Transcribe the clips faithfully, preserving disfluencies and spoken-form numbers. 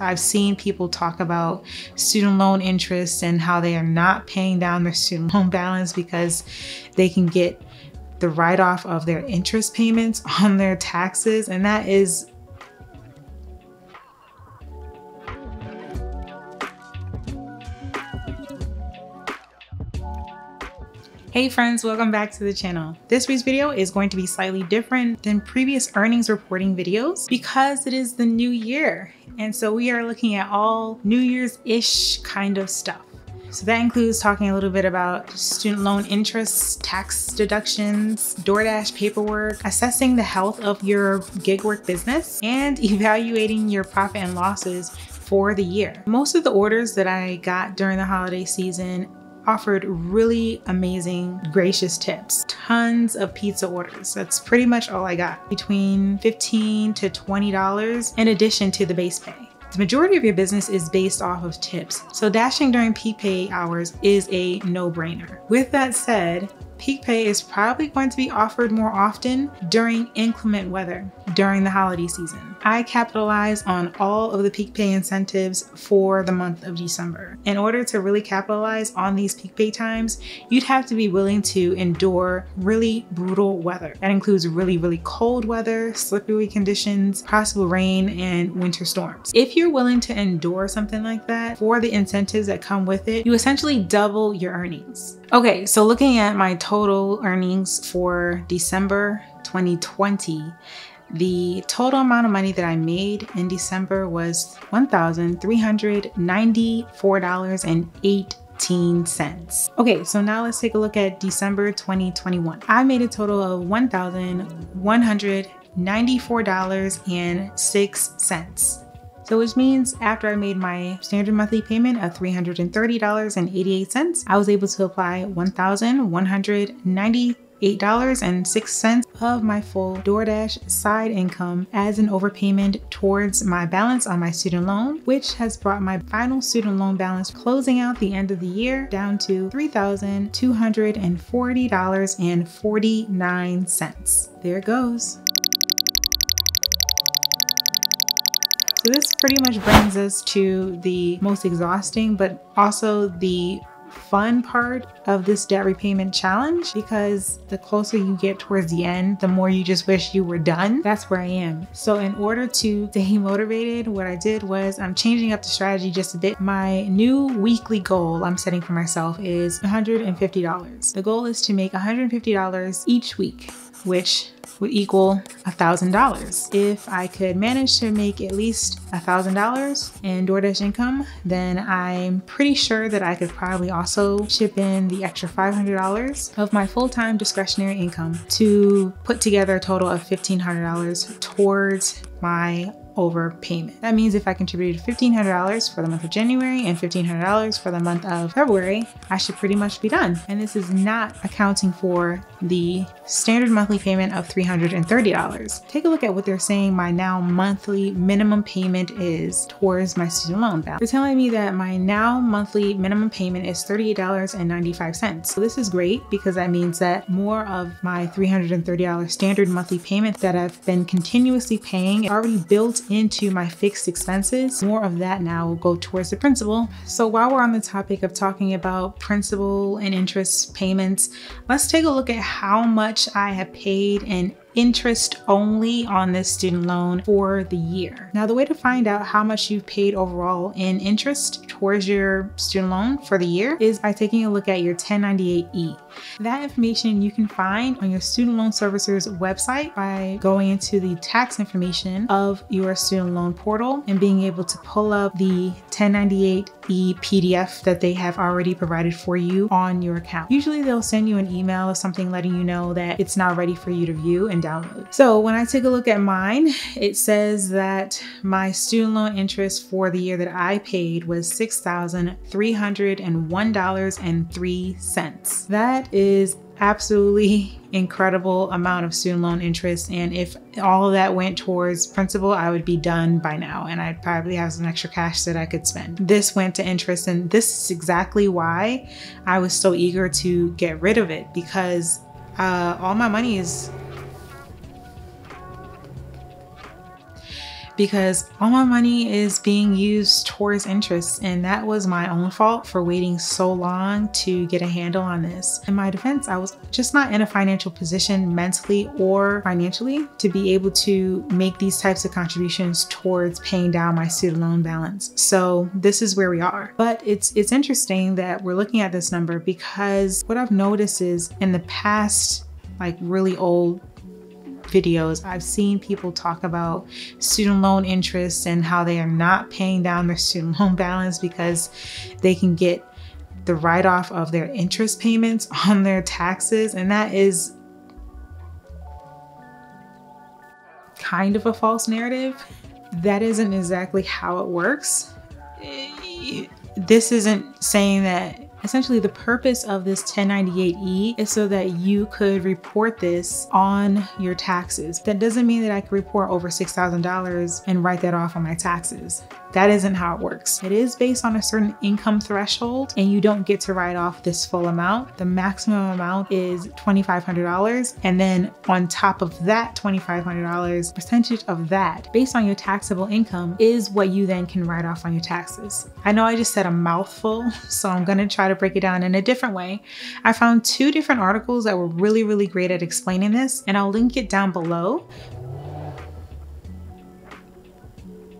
I've seen people talk about student loan interest and how they are not paying down their student loan balance because they can get the write-off of their interest payments on their taxes, and that is Hey friends, welcome back to the channel. This week's video is going to be slightly different than previous earnings reporting videos because it is the new year. And so we are looking at all New Year's-ish kind of stuff. So that includes talking a little bit about student loan interest, tax deductions, DoorDash paperwork, assessing the health of your gig work business, and evaluating your profit and losses for the year. Most of the orders that I got during the holiday season offered really amazing, gracious tips. Tons of pizza orders. That's pretty much all I got. Between fifteen to twenty dollars in addition to the base pay. The majority of your business is based off of tips. So dashing during peak pay hours is a no-brainer. With that said, peak pay is probably going to be offered more often during inclement weather, during the holiday season. I capitalized on all of the peak pay incentives for the month of December. In order to really capitalize on these peak pay times, you'd have to be willing to endure really brutal weather. That includes really, really cold weather, slippery conditions, possible rain, and winter storms. If you're willing to endure something like that for the incentives that come with it, you essentially double your earnings. Okay, so looking at my total earnings for December twenty twenty, the total amount of money that I made in December was one thousand three hundred ninety-four dollars and eight cents. Okay, so now let's take a look at December twenty twenty-one. I made a total of one thousand one hundred ninety-four dollars and six cents. So which means after I made my standard monthly payment of three hundred thirty dollars and eighty-eight cents, I was able to apply one thousand one hundred ninety-eight dollars and six cents of my full DoorDash side income as an overpayment towards my balance on my student loan, which has brought my final student loan balance closing out the end of the year down to three thousand two hundred forty dollars and forty-nine cents. There it goes. So this pretty much brings us to the most exhausting, but also the fun part of this debt repayment challenge, because the closer you get towards the end, the more you just wish you were done. That's where I am. So in order to stay motivated, what I did was I'm changing up the strategy just a bit. My new weekly goal I'm setting for myself is one hundred fifty dollars. The goal is to make one hundred fifty dollars each week, which would equal one thousand dollars. If I could manage to make at least one thousand dollars in DoorDash income, then I'm pretty sure that I could probably also chip in the extra five hundred dollars of my full-time discretionary income to put together a total of fifteen hundred dollars towards my overpayment. That means if I contributed fifteen hundred dollars for the month of January and fifteen hundred dollars for the month of February, I should pretty much be done. And this is not accounting for the standard monthly payment of three hundred thirty dollars. Take a look at what they're saying my now monthly minimum payment is towards my student loan balance. They're telling me that my now monthly minimum payment is thirty-eight dollars and ninety-five cents. So this is great because that means that more of my three hundred thirty dollars standard monthly payment that I've been continuously paying already built into my fixed expenses. More of that now will go towards the principal. So while we're on the topic of talking about principal and interest payments, let's take a look at how much I have paid in interest only on this student loan for the year. Now, the way to find out how much you've paid overall in interest towards your student loan for the year is by taking a look at your ten ninety-eight E. That information you can find on your student loan servicer's website by going into the tax information of your student loan portal and being able to pull up the ten ninety-eight E P D F that they have already provided for you on your account. Usually they'll send you an email or something letting you know that it's now ready for you to view and download. So when I take a look at mine, it says that my student loan interest for the year that I paid was six thousand three hundred one dollars and three cents. That is absolutely incredible amount of student loan interest, and if all of that went towards principal, I would be done by now and I'd probably have some extra cash that I could spend. This went to interest, and this is exactly why I was so eager to get rid of it, because uh, all my money is because all my money is being used towards interest, and that was my own fault for waiting so long to get a handle on this. In my defense, I was just not in a financial position mentally or financially to be able to make these types of contributions towards paying down my student loan balance. So this is where we are. But it's, it's interesting that we're looking at this number, because what I've noticed is in the past, like really old videos, I've seen people talk about student loan interest and how they are not paying down their student loan balance because they can get the write-off of their interest payments on their taxes. And that is kind of a false narrative. That isn't exactly how it works. This isn't saying that. Essentially, the purpose of this ten ninety-eight E is so that you could report this on your taxes. That doesn't mean that I could report over six thousand dollars and write that off on my taxes. That isn't how it works. It is based on a certain income threshold, and you don't get to write off this full amount. The maximum amount is twenty-five hundred dollars. And then on top of that twenty-five hundred dollars, percentage of that based on your taxable income is what you then can write off on your taxes. I know I just said a mouthful, so I'm gonna try to break it down in a different way. I found two different articles that were really, really great at explaining this, and I'll link it down below.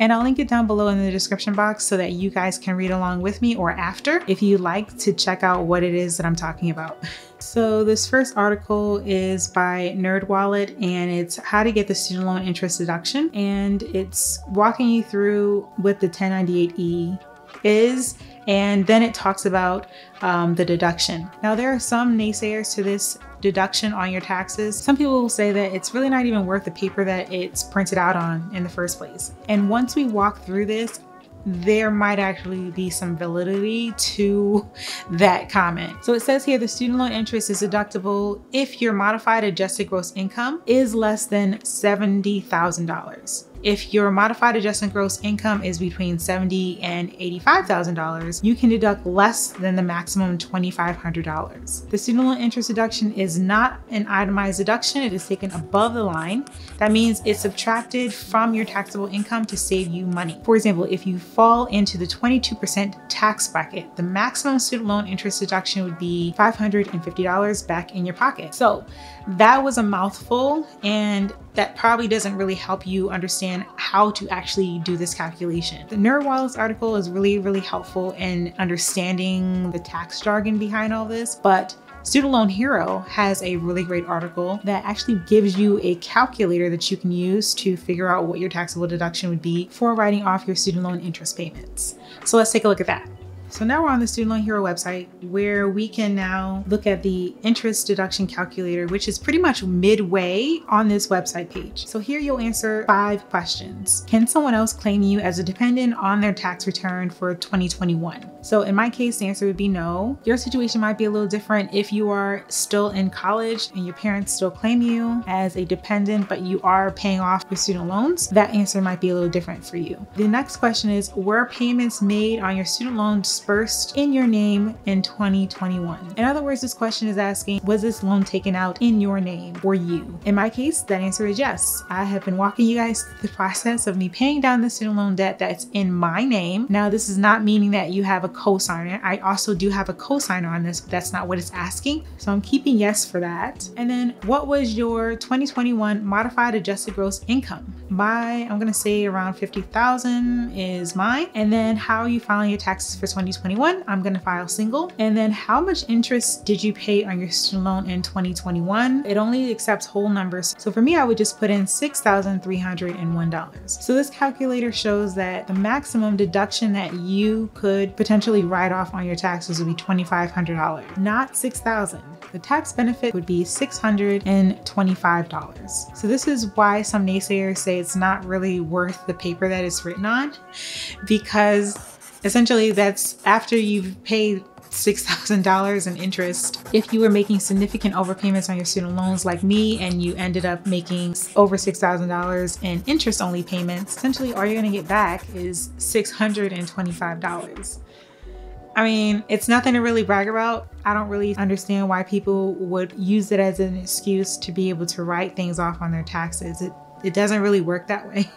And I'll link it down below in the description box so that you guys can read along with me, or after, if you like to check out what it is that I'm talking about. So this first article is by NerdWallet, and it's how to get the student loan interest deduction. And it's walking you through what the ten ninety-eight E is, and then it talks about um, the deduction. Now, there are some naysayers to this deduction on your taxes. Some people will say that it's really not even worth the paper that it's printed out on in the first place. And once we walk through this, there might actually be some validity to that comment. So it says here, the student loan interest is deductible if your modified adjusted gross income is less than seventy thousand dollars. If your modified adjusted gross income is between seventy thousand dollars and eighty-five thousand dollars, you can deduct less than the maximum twenty-five hundred dollars. The student loan interest deduction is not an itemized deduction. It is taken above the line. That means it's subtracted from your taxable income to save you money. For example, if you fall into the twenty-two percent tax bracket, the maximum student loan interest deduction would be five hundred fifty dollars back in your pocket. So that was a mouthful, and that probably doesn't really help you understand how to actually do this calculation. The NerdWallet's article is really, really helpful in understanding the tax jargon behind all this, but Student Loan Hero has a really great article that actually gives you a calculator that you can use to figure out what your taxable deduction would be for writing off your student loan interest payments. So let's take a look at that. So now we're on the Student Loan Hero website, where we can now look at the interest deduction calculator, which is pretty much midway on this website page. So here you'll answer five questions. Can someone else claim you as a dependent on their tax return for twenty twenty-one? So in my case, the answer would be no. Your situation might be a little different if you are still in college and your parents still claim you as a dependent, but you are paying off your student loans. That answer might be a little different for you. The next question is, were payments made on your student loans disbursed in your name in twenty twenty-one? In other words, this question is asking, was this loan taken out in your name for you? In my case, that answer is yes. I have been walking you guys through the process of me paying down the student loan debt that's in my name. Now, this is not meaning that you have a cosigner. I also do have a cosigner on this, but that's not what it's asking. So I'm keeping yes for that. And then, what was your twenty twenty-one modified adjusted gross income? My, I'm gonna say around fifty thousand is mine. And then, how are you filing your taxes for twenty twenty-one? I'm gonna file single. And then, how much interest did you pay on your student loan in twenty twenty-one? It only accepts whole numbers. So for me, I would just put in six thousand three hundred one dollars. So this calculator shows that the maximum deduction that you could potentially write off on your taxes would be twenty-five hundred dollars, not six thousand dollars. The tax benefit would be six hundred twenty-five dollars. So this is why some naysayers say it's not really worth the paper that it's written on, because essentially, that's after you've paid six thousand dollars in interest. If you were making significant overpayments on your student loans like me, and you ended up making over six thousand dollars in interest only payments, essentially all you're gonna get back is six hundred twenty-five dollars. I mean, it's nothing to really brag about. I don't really understand why people would use it as an excuse to be able to write things off on their taxes. It, it doesn't really work that way.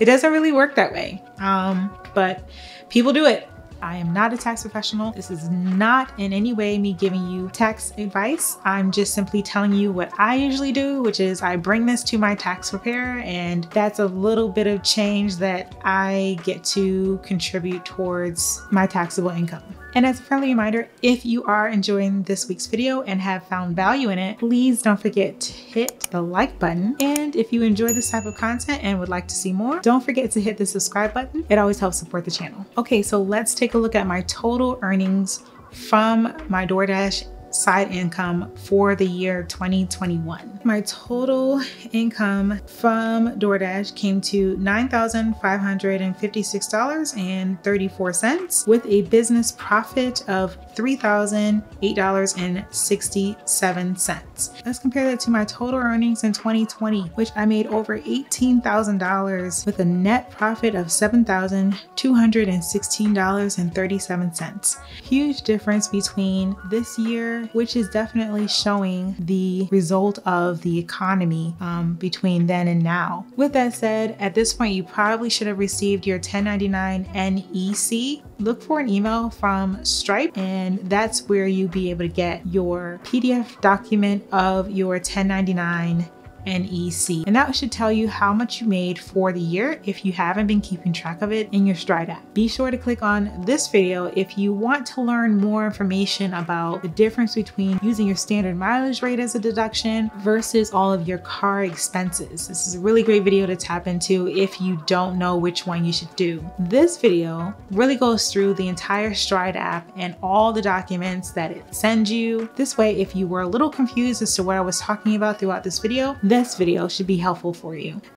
It doesn't really work that way, um, but people do it. I am not a tax professional. This is not in any way me giving you tax advice. I'm just simply telling you what I usually do, which is I bring this to my tax preparer, and that's a little bit of change that I get to contribute towards my taxable income. And as a friendly reminder, if you are enjoying this week's video and have found value in it, please don't forget to hit the like button. And if you enjoy this type of content and would like to see more, don't forget to hit the subscribe button. It always helps support the channel. Okay, so let's take a look at my total earnings from my DoorDash side income for the year twenty twenty-one. My total income from DoorDash came to nine thousand five hundred fifty-six dollars and thirty-four cents with a business profit of three thousand eight dollars and sixty-seven cents. Let's compare that to my total earnings in twenty twenty, which I made over eighteen thousand dollars with a net profit of seven thousand two hundred sixteen dollars and thirty-seven cents. Huge difference between this year, which is definitely showing the result of the economy um, between then and now. With that said, at this point, you probably should have received your ten ninety-nine N E C. Look for an email from Stripe, and that's where you'll be able to get your P D F document of your ten ninety-nine N E C. And that should tell you how much you made for the year if you haven't been keeping track of it in your Stride app. Be sure to click on this video if you want to learn more information about the difference between using your standard mileage rate as a deduction versus all of your car expenses. This is a really great video to tap into if you don't know which one you should do. This video really goes through the entire Stride app and all the documents that it sends you. This way, if you were a little confused as to what I was talking about throughout this video, then this video should be helpful for you.